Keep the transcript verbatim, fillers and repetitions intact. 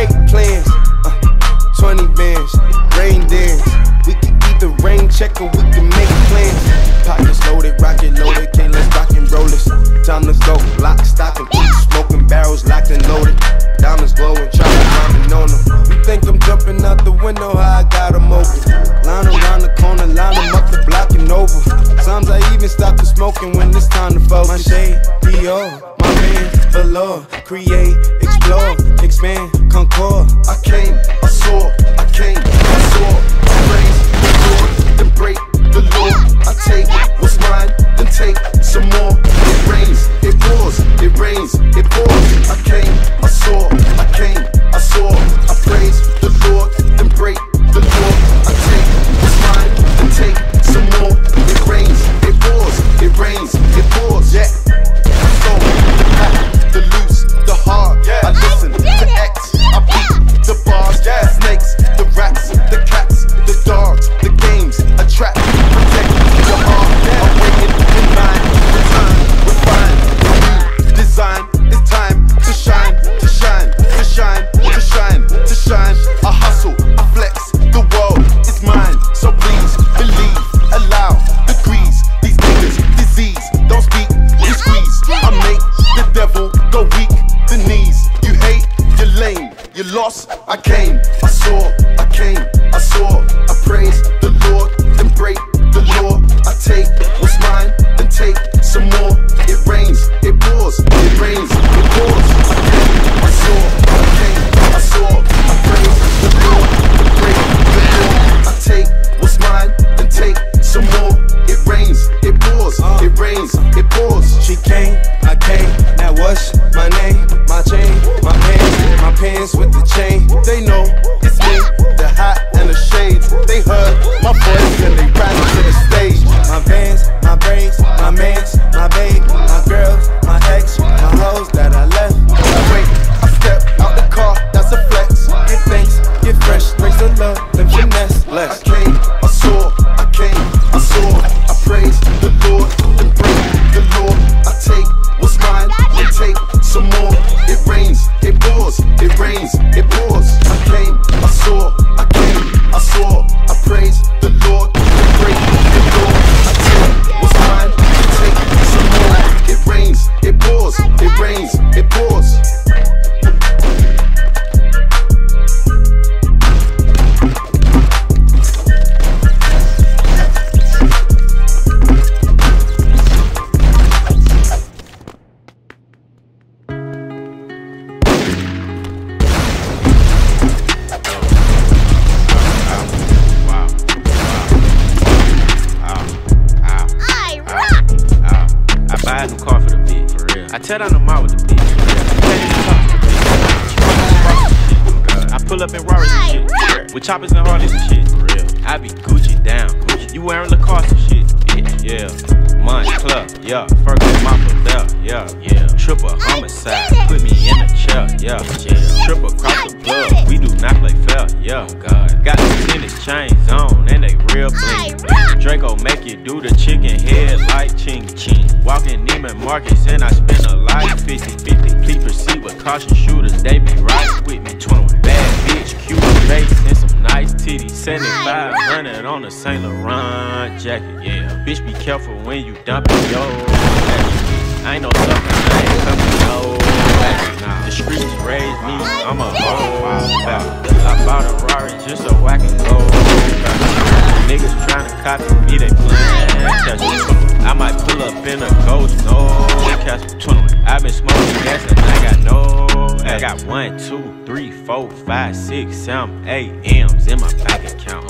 escape plans. Uh, twenty bands, rain dance. We can either rain check or we can make plans. Pockets loaded, rocket loaded, can't let's rock and roll this. Time to go, lock, stock, and keep smoking barrels locked and loaded. Diamonds glowing, chocolate climbing on them. You think I'm jumping out the window? How I got them open. Line around the corner, line them up the block and over. Sometimes I even stop the smoking when it's time to focus. My shade, Dior, my man, below. Create, explore, expand, concord. I came, I saw, I came, I saw. I raise the door, then break the law. I take what's mine, then take some more. It rains, it pours, it rains, it pours. I came, I saw, I came, I saw. I praise the Lord, then break the law. I take what's mine, then take some more. It rains, it pours, it rains, it pours. Yeah. I came, I saw, I came, I saw. I praise the Lord, then break the law. I take what's mine, then take some more. It rains, it pours, it rains, it pours. I came, I saw, I came, I saw. I praise the Lord, then break the law. I take what's mine, then take some more. It rains, it pours, it rains, it pours. She came, I came, now what's my name? My chain, my pants, my pants with the chain. They know it's me, the hat and the shades. They heard my voice and they ran to the stage. My vans, my braids, my mans, my babe, my girls, my ex, my hoes that I left. I wait, I step out the car, that's a flex. Get thanks, get fresh, raise the love, live your nest. Bless. I came, I saw, I came, I saw. I praise the Lord, then break the law. I take what's mine, then take some more. It rains, it pours, it rains, it pours. I came, I saw, I came, I saw. I praise the Lord, then break the law. I take what's mine, then take some more. It rains, it pours, it rains, it pours. Tell down the mall with the bitch. I pull up in Rari's and shit. With choppers and Harleys and shit. For real. I be Gucci down. Gucci. You wearing Lacoste and shit, bitch. Yeah. Mine club. Yeah. Ferguson Mafia Bell. Yeah. Yeah. Triple homicide. Put me in a chair. Yeah. Yeah. Triple cross the plug. We do not play fair. Yeah. God. Got the tennis chains on and they real bling. Draco make you do the chicken head like ching ching. Walking Neiman Marcus and I spend a life fifty fifty. Please proceed with caution shooters, they be right with me. twenty-one bad bitch, cute face and some nice titties. seventy-five hundred on a Saint Laurent jacket. Yeah, bitch be careful when you dump it, yo. I ain't no sucker, I ain't coming, no. Nah, the streets raised me, I'm a whole wild out. I bought a Rari just so I can go. Niggas tryna copy me, they plan catch me. I might pull up in a ghost, no catch me. I've been smoking gas and I got no ass. I got one, two, three, four, five, six, seven, eight M's in my bank account.